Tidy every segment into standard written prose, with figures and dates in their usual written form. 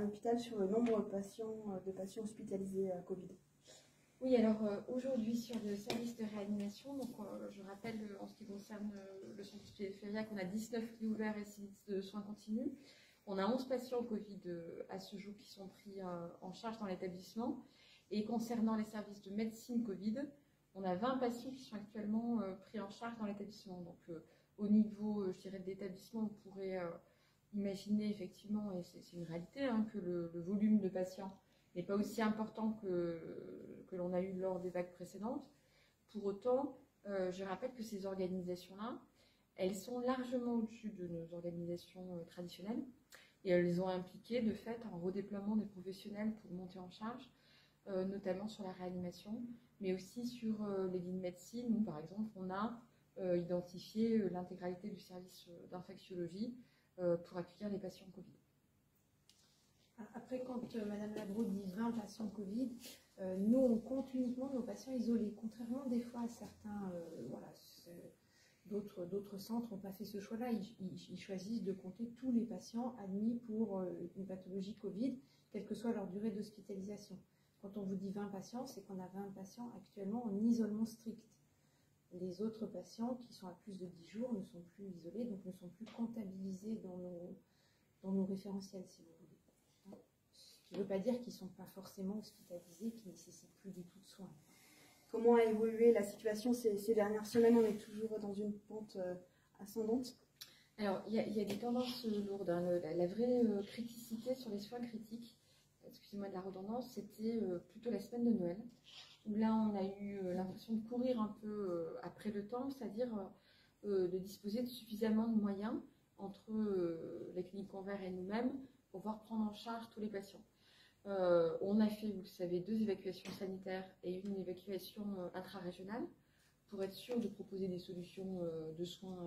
à l'hôpital sur le nombre de patients hospitalisés à Covid? Oui, alors aujourd'hui sur le service de réanimation, donc, je rappelle en ce qui concerne le centre périphérique, on a 19 lits ouverts et 6 lits de soins continus. On a 11 patients Covid à ce jour qui sont pris en charge dans l'établissement. Et concernant les services de médecine Covid, on a 20 patients qui sont actuellement pris en charge dans l'établissement. Donc au niveau, je dirais, de l'établissement, on pourrait imaginer effectivement, et c'est une réalité, hein, que le volume de patients n'est pas aussi important que l'on a eu lors des vagues précédentes. Pour autant, je rappelle que ces organisations-là, elles sont largement au-dessus de nos organisations traditionnelles et elles ont impliqué de fait un redéploiement des professionnels pour monter en charge, notamment sur la réanimation, mais aussi sur les lits de médecine où, par exemple, on a identifié l'intégralité du service d'infectiologie pour accueillir les patients Covid. Après, quand Madame Labro dit 20 patients Covid, nous, on compte uniquement nos patients isolés. Contrairement des fois à certains, d'autres centres n'ont pas fait ce choix-là. Ils choisissent de compter tous les patients admis pour une pathologie Covid, quelle que soit leur durée d'hospitalisation. Quand on vous dit 20 patients, c'est qu'on a 20 patients actuellement en isolement strict. Les autres patients qui sont à plus de 10 jours ne sont plus isolés, donc ne sont plus comptabilisés dans nos référentiels, si vous voulez. Je ne veux pas dire qu'ils ne sont pas forcément hospitalisés, qu'ils ne nécessitent plus du tout de soins. Comment a évolué la situation ces dernières semaines? On est toujours dans une pente ascendante. Alors, il y a des tendances lourdes. Hein. La vraie criticité sur les soins critiques, excusez-moi de la redondance, c'était plutôt la semaine de Noël, où là, on a eu l'impression de courir un peu après le temps, c'est-à-dire de disposer de suffisamment de moyens entre les cliniques Convert et nous-mêmes pour pouvoir prendre en charge tous les patients. On a fait, vous le savez, 2 évacuations sanitaires et une évacuation intra-régionale pour être sûr de proposer des solutions de soins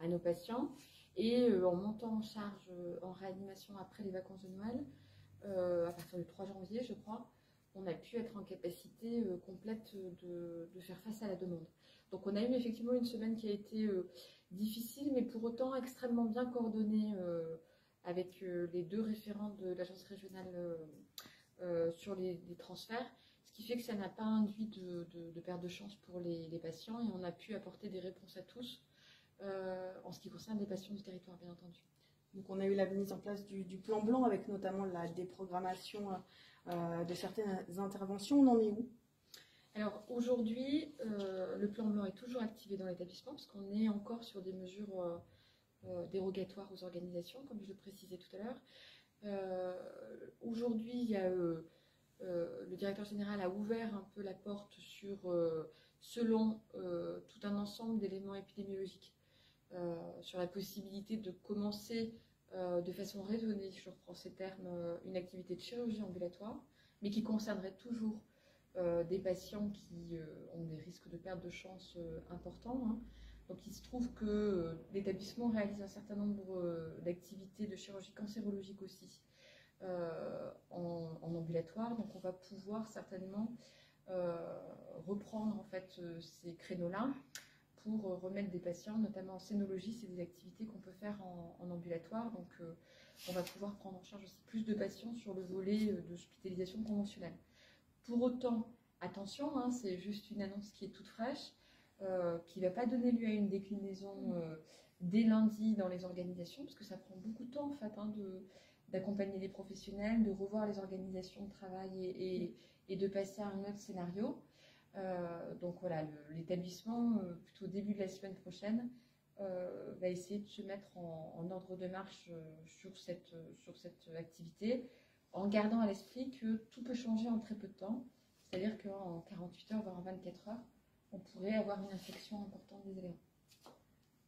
à nos patients. Et en montant en charge en réanimation après les vacances de Noël, à partir du 3 janvier, je crois, on a pu être en capacité complète de faire face à la demande. Donc on a eu effectivement une semaine qui a été difficile, mais pour autant extrêmement bien coordonnée avec les 2 référents de l'agence régionale sur les transferts, ce qui fait que ça n'a pas induit de perte de chance pour les patients et on a pu apporter des réponses à tous en ce qui concerne les patients du territoire, bien entendu. Donc on a eu la mise en place du plan blanc avec notamment la déprogrammation de certaines interventions. On en est où? Alors aujourd'hui, le plan blanc est toujours activé dans l'établissement parce qu'on est encore sur des mesures dérogatoire aux organisations, comme je le précisais tout à l'heure. Aujourd'hui, il y a, le directeur général a ouvert un peu la porte sur, selon tout un ensemble d'éléments épidémiologiques, sur la possibilité de commencer de façon raisonnée, je reprends ces termes, une activité de chirurgie ambulatoire, mais qui concernerait toujours des patients qui ont des risques de perte de chance importants, hein. Donc il se trouve que l'établissement réalise un certain nombre d'activités de chirurgie cancérologique aussi en ambulatoire. Donc on va pouvoir certainement reprendre en fait ces créneaux-là pour remettre des patients, notamment en scénologie, c'est des activités qu'on peut faire en ambulatoire. Donc on va pouvoir prendre en charge aussi plus de patients sur le volet d'hospitalisation conventionnelle. Pour autant, attention, hein, c'est juste une annonce qui est toute fraîche. Qui ne va pas donner lieu à une déclinaison dès lundi dans les organisations, parce que ça prend beaucoup de temps en fait, hein, d'accompagner les professionnels, de revoir les organisations de travail et de passer à un autre scénario. Donc voilà, l'établissement, plutôt au début de la semaine prochaine, va essayer de se mettre en ordre de marche sur cette activité, en gardant à l'esprit que tout peut changer en très peu de temps, c'est-à-dire qu'en 48 heures, voire en 24 heures, on pourrait avoir une infection importante des élèves.